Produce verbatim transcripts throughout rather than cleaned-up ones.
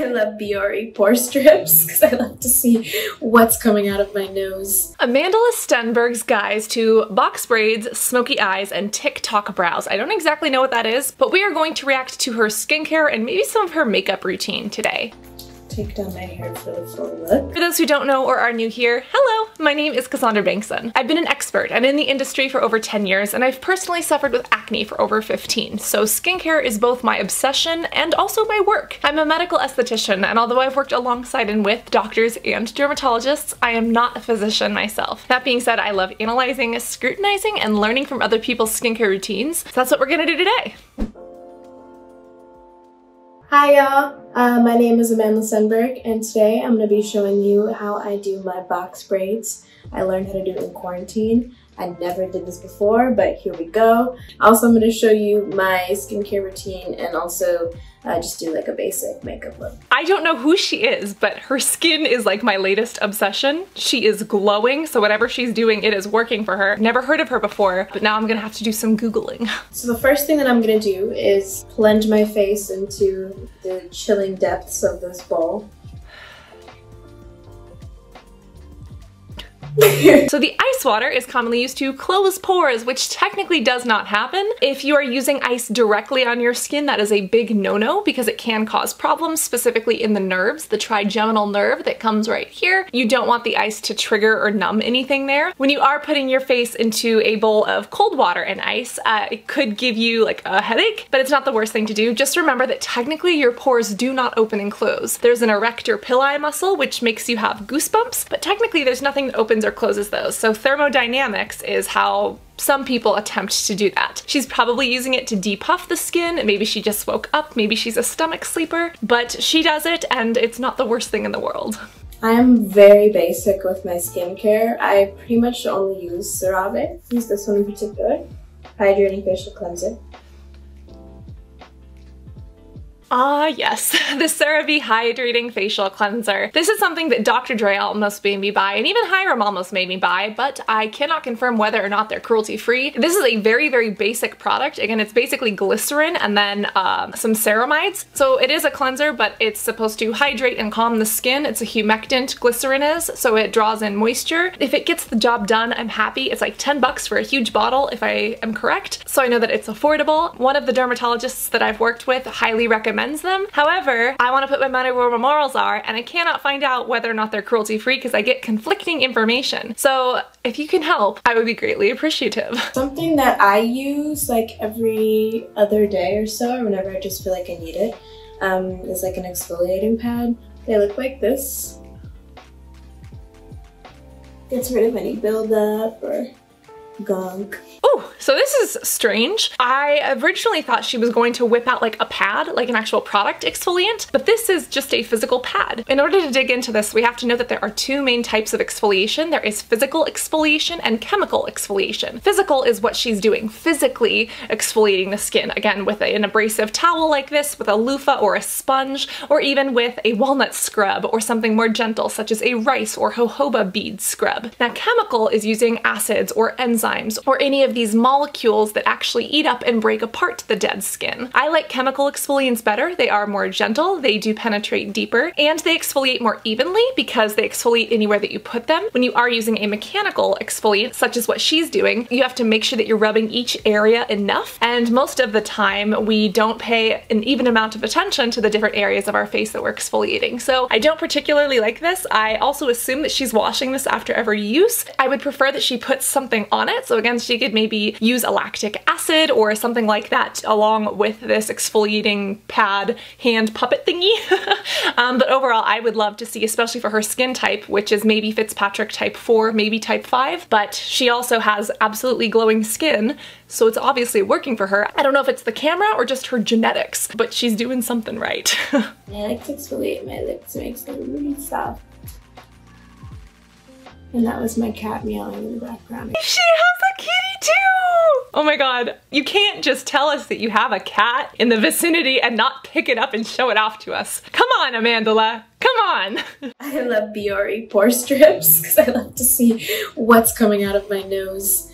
I love Bioré pore strips because I love to see what's coming out of my nose. Amandla Stenberg's guides to box braids, smoky eyes, and TikTok brows. I don't exactly know what that is, but we are going to react to her skincare and maybe some of her makeup routine today. Take down my hair for the full look. For those who don't know or are new here, hello, my name is Cassandra Bankson. I've been an expert and in the industry for over ten years, and I've personally suffered with acne for over fifteen. So skincare is both my obsession and also my work. I'm a medical esthetician, and although I've worked alongside and with doctors and dermatologists, I am not a physician myself. That being said, I love analyzing, scrutinizing, and learning from other people's skincare routines. So that's what we're gonna do today. Hi y'all, uh, my name is Amandla Stenberg, and today I'm going to be showing you how I do my box braids. I learned how to do it in quarantine. I never did this before, but here we go. Also, I'm going to show you my skincare routine and also Uh, just do like a basic makeup look. I don't know who she is, but her skin is like my latest obsession. She is glowing, so whatever she's doing, it is working for her. Never heard of her before, but now I'm gonna have to do some Googling. So the first thing that I'm gonna do is plunge my face into the chilling depths of this bowl. So the ice water is commonly used to close pores, which technically does not happen. If you are using ice directly on your skin, that is a big no-no because it can cause problems, specifically in the nerves, the trigeminal nerve that comes right here. You don't want the ice to trigger or numb anything there. When you are putting your face into a bowl of cold water and ice, uh, it could give you like a headache, but it's not the worst thing to do. Just remember that technically your pores do not open and close. There's an erector pili muscle, which makes you have goosebumps, but technically there's nothing that opens or closes those. So thermodynamics is how some people attempt to do that. She's probably using it to depuff the skin. Maybe she just woke up. Maybe she's a stomach sleeper, but she does it and it's not the worst thing in the world. I am very basic with my skincare. I pretty much only use CeraVe. Use this one in particular, Hydrating Facial Cleanser. Ah yes, the CeraVe Hydrating Facial Cleanser. This is something that Doctor Dray almost made me buy, and even Hyram almost made me buy, but I cannot confirm whether or not they're cruelty-free. This is a very, very basic product. Again, it's basically glycerin and then um, some ceramides. So it is a cleanser, but it's supposed to hydrate and calm the skin. It's a humectant, glycerin is, so it draws in moisture. If it gets the job done, I'm happy. It's like ten bucks for a huge bottle, if I am correct, so I know that it's affordable. One of the dermatologists that I've worked with highly recommends them. However, I want to put my money where my morals are, and I cannot find out whether or not they're cruelty-free because I get conflicting information. So if you can help, I would be greatly appreciative. Something that I use like every other day or so, or whenever I just feel like I need it, um, is like an exfoliating pad. They look like this. Gets rid of any buildup or gunk. Oh, so this is strange. I originally thought she was going to whip out like a pad, like an actual product exfoliant, but this is just a physical pad. In order to dig into this, we have to know that there are two main types of exfoliation. There is physical exfoliation and chemical exfoliation. Physical is what she's doing, physically exfoliating the skin, again with a, an abrasive towel like this, with a loofah or a sponge, or even with a walnut scrub or something more gentle such as a rice or jojoba bead scrub. Now chemical is using acids or enzymes or any of these molecules that actually eat up and break apart the dead skin. I like chemical exfoliants better. They are more gentle, they do penetrate deeper, and they exfoliate more evenly because they exfoliate anywhere that you put them. When you are using a mechanical exfoliant, such as what she's doing, you have to make sure that you're rubbing each area enough, and most of the time we don't pay an even amount of attention to the different areas of our face that we're exfoliating. So I don't particularly like this. I also assume that she's washing this after every use. I would prefer that she puts something on it. So again, she could maybe use a lactic acid or something like that along with this exfoliating pad hand puppet thingy. um, but overall, I would love to see, especially for her skin type, which is maybe Fitzpatrick type four, maybe type five, but she also has absolutely glowing skin, so it's obviously working for her. I don't know if it's the camera or just her genetics, but she's doing something right. I like to exfoliate my lips, it makes them really soft. And that was my cat meowing in the background. She has a kitty too! Oh my god, you can't just tell us that you have a cat in the vicinity and not pick it up and show it off to us. Come on, Amandla, come on! I love Bioré pore strips because I love to see what's coming out of my nose.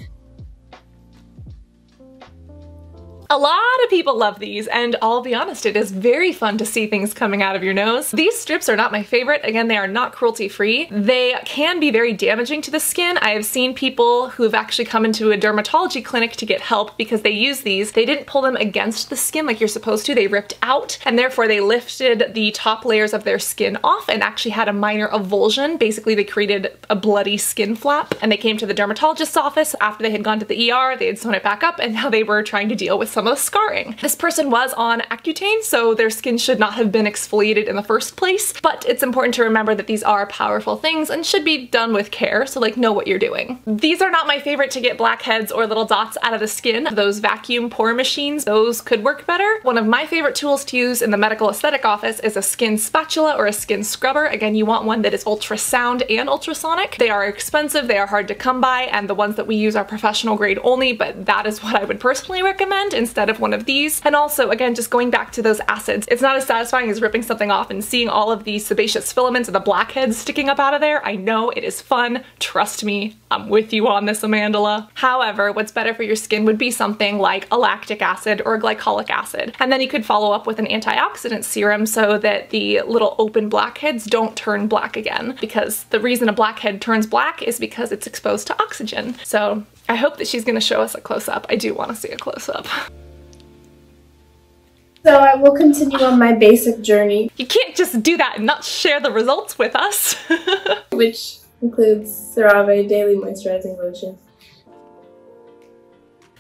A lot of people love these, and I'll be honest, it is very fun to see things coming out of your nose. These strips are not my favorite. Again, they are not cruelty-free. They can be very damaging to the skin. I have seen people who have actually come into a dermatology clinic to get help because they use these. They didn't pull them against the skin like you're supposed to. They ripped out, and therefore they lifted the top layers of their skin off and actually had a minor avulsion. Basically, they created a bloody skin flap, and they came to the dermatologist's office after they had gone to the E R. They had sewn it back up, and now they were trying to deal with some of the scarring. This person was on Accutane, so their skin should not have been exfoliated in the first place, but it's important to remember that these are powerful things and should be done with care, so like know what you're doing. These are not my favorite to get blackheads or little dots out of the skin. Those vacuum pour machines, those could work better. One of my favorite tools to use in the medical aesthetic office is a skin spatula or a skin scrubber. Again, you want one that is ultrasound and ultrasonic. They are expensive, they are hard to come by, and the ones that we use are professional grade only, but that is what I would personally recommend instead of one of these. And also, again, just going back to those acids, it's not as satisfying as ripping something off and seeing all of these sebaceous filaments and the blackheads sticking up out of there. I know it is fun. Trust me, I'm with you on this, Amandla. However, what's better for your skin would be something like a lactic acid or a glycolic acid. And then you could follow up with an antioxidant serum so that the little open blackheads don't turn black again. Because the reason a blackhead turns black is because it's exposed to oxygen. So I hope that she's gonna show us a close-up. I do wanna see a close-up. So I will continue on my basic journey. You can't just do that and not share the results with us. Which includes CeraVe Daily Moisturizing Lotion.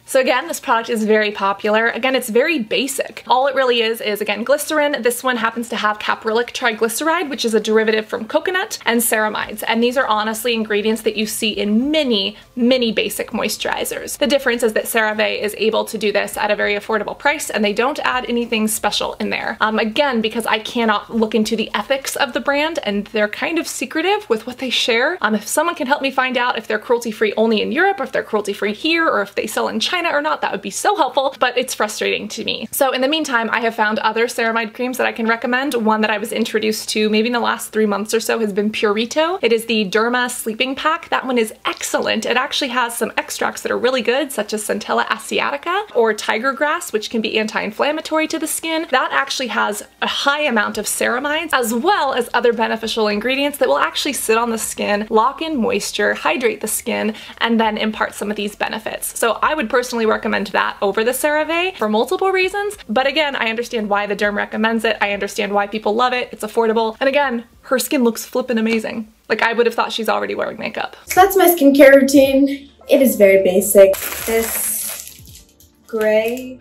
So again, this product is very popular. Again, it's very basic. All it really is is, again, glycerin. This one happens to have caprylic triglyceride, which is a derivative from coconut, and ceramides. And these are honestly ingredients that you see in many, many basic moisturizers. The difference is that CeraVe is able to do this at a very affordable price, and they don't add anything special in there. Um, again, because I cannot look into the ethics of the brand, and they're kind of secretive with what they share. Um, if someone can help me find out if they're cruelty-free only in Europe, or if they're cruelty-free here, or if they sell in China, or not, that would be so helpful, but it's frustrating to me. So in the meantime, I have found other ceramide creams that I can recommend. One that I was introduced to maybe in the last three months or so has been Purito. It is the Derma Sleeping Pack. That one is excellent. It actually has some extracts that are really good, such as Centella Asiatica or tiger grass, which can be anti-inflammatory to the skin. That actually has a high amount of ceramides, as well as other beneficial ingredients that will actually sit on the skin, lock in moisture, hydrate the skin, and then impart some of these benefits. So I would personally personally recommend that over the CeraVe for multiple reasons, but again, I understand why the derm recommends it. I understand why people love it. It's affordable, and again, her skin looks flippin' amazing. Like, I would have thought she's already wearing makeup. So that's my skincare routine. It is very basic. This gray,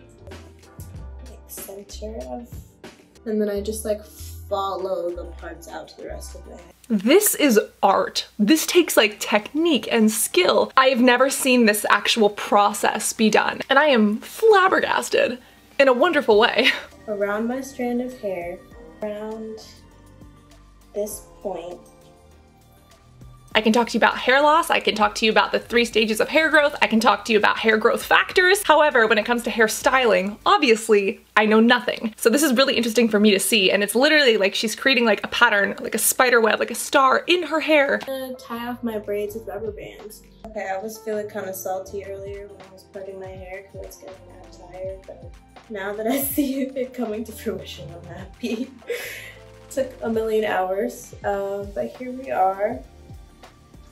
like, center of, and then I just like follow the parts out to the rest of my head. This is art. This takes like technique and skill. I've never seen this actual process be done, and I am flabbergasted in a wonderful way. Around my strand of hair, around this point. I can talk to you about hair loss, I can talk to you about the three stages of hair growth, I can talk to you about hair growth factors. However, when it comes to hair styling, obviously, I know nothing. So this is really interesting for me to see, and it's literally like she's creating like a pattern, like a spider web, like a star in her hair. I'm gonna tie off my braids with rubber bands. Okay, I was feeling kind of salty earlier when I was parting my hair because I was getting that tired, but now that I see it coming to fruition, I'm happy. Took a million hours, uh, but here we are.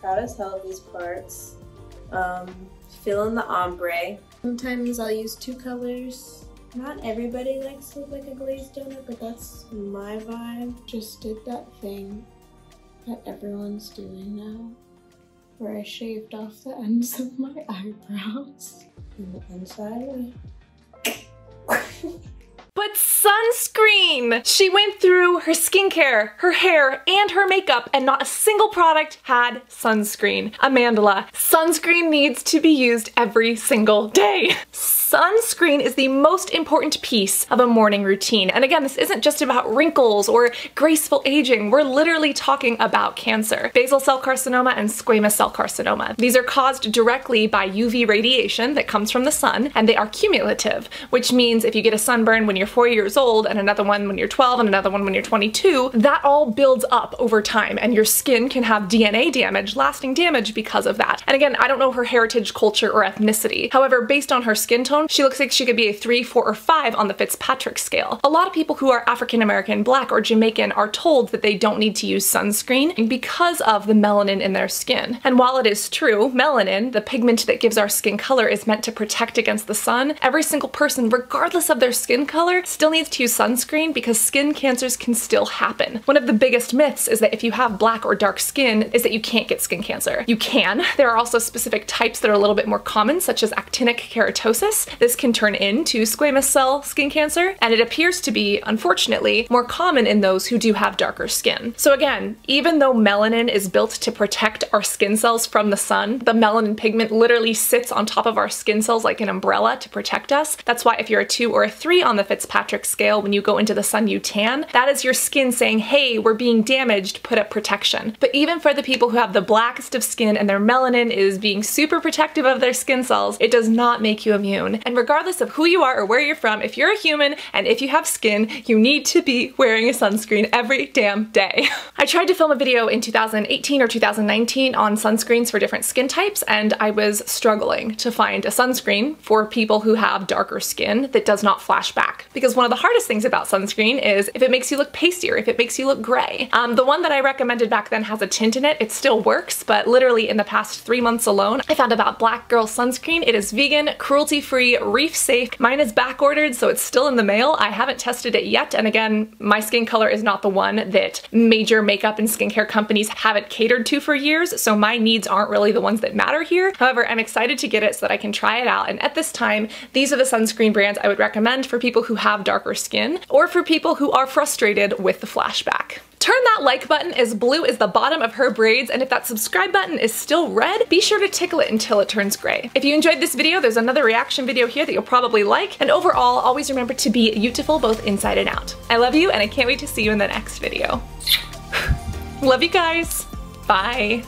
Proud as hell of these parts. Um, feeling the ombre. Sometimes I'll use two colors. Not everybody likes to look like a glazed donut, but that's my vibe. Just did that thing that everyone's doing now, where I shaved off the ends of my eyebrows and the inside. But sunscreen! She went through her skincare, her hair, and her makeup, and not a single product had sunscreen. Amandla, sunscreen needs to be used every single day. Sunscreen is the most important piece of a morning routine. And again, this isn't just about wrinkles or graceful aging. We're literally talking about cancer. Basal cell carcinoma and squamous cell carcinoma. These are caused directly by U V radiation that comes from the sun, and they are cumulative, which means if you get a sunburn when you're four years old, and another one when you're twelve, and another one when you're twenty-two, that all builds up over time, and your skin can have D N A damage, lasting damage because of that. And And again, I don't know her heritage, culture, or ethnicity. However, based on her skin tone, she looks like she could be a three, four, or five on the Fitzpatrick scale. A lot of people who are African American, Black, or Jamaican are told that they don't need to use sunscreen because of the melanin in their skin. And while it is true, melanin, the pigment that gives our skin color, is meant to protect against the sun, every single person, regardless of their skin color, still needs to use sunscreen because skin cancers can still happen. One of the biggest myths is that if you have black or dark skin, is that you can't get skin cancer. You can. There are also specific types that are a little bit more common, such as actinic keratosis. This can turn into squamous cell skin cancer, and it appears to be, unfortunately, more common in those who do have darker skin. So again, even though melanin is built to protect our skin cells from the sun, the melanin pigment literally sits on top of our skin cells like an umbrella to protect us. That's why if you're a two or a three on the Fitzpatrick scale, when you go into the sun you tan. That is your skin saying, hey, we're being damaged, put up protection. But even for the people who have the blackest of skin and their melanin is being super protective of their skin cells, it does not make you immune. And regardless of who you are or where you're from, if you're a human and if you have skin, you need to be wearing a sunscreen every damn day. I tried to film a video in two thousand eighteen or two thousand nineteen on sunscreens for different skin types, and I was struggling to find a sunscreen for people who have darker skin that does not flash back. Because one of the hardest things about sunscreen is if it makes you look pasty or if it makes you look gray. Um, the one that I recommended back then has a tint in it. It still works, but literally in the past three months alone, I found about Black Girl Sunscreen. It is vegan, cruelty-free, reef-safe. Mine is back-ordered, so it's still in the mail. I haven't tested it yet, and again, my skin color is not the one that major makeup and skincare companies haven't catered to for years, so my needs aren't really the ones that matter here. However, I'm excited to get it so that I can try it out, and at this time, these are the sunscreen brands I would recommend for people who have darker skin or for people who are frustrated with the flashback. Turn that like button as blue as the bottom of her braids, and if that subscribe button is still red, be sure to tickle it until it turns gray. If you enjoyed this video, there's another reaction video here that you'll probably like, and overall, always remember to be beautiful both inside and out. I love you, and I can't wait to see you in the next video. Love you guys. Bye.